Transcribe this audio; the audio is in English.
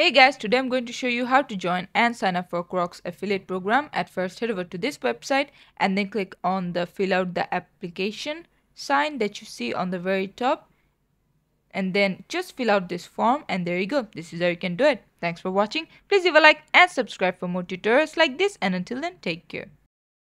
Hey guys, today I'm going to show you how to join and sign up for Crocs affiliate program. At first, head over to this website and then click on the fill out the application sign that you see on the very top, and then just fill out this form and there you go. This is how you can do it. Thanks for watching. Please leave a like and subscribe for more tutorials like this, and until then, take care.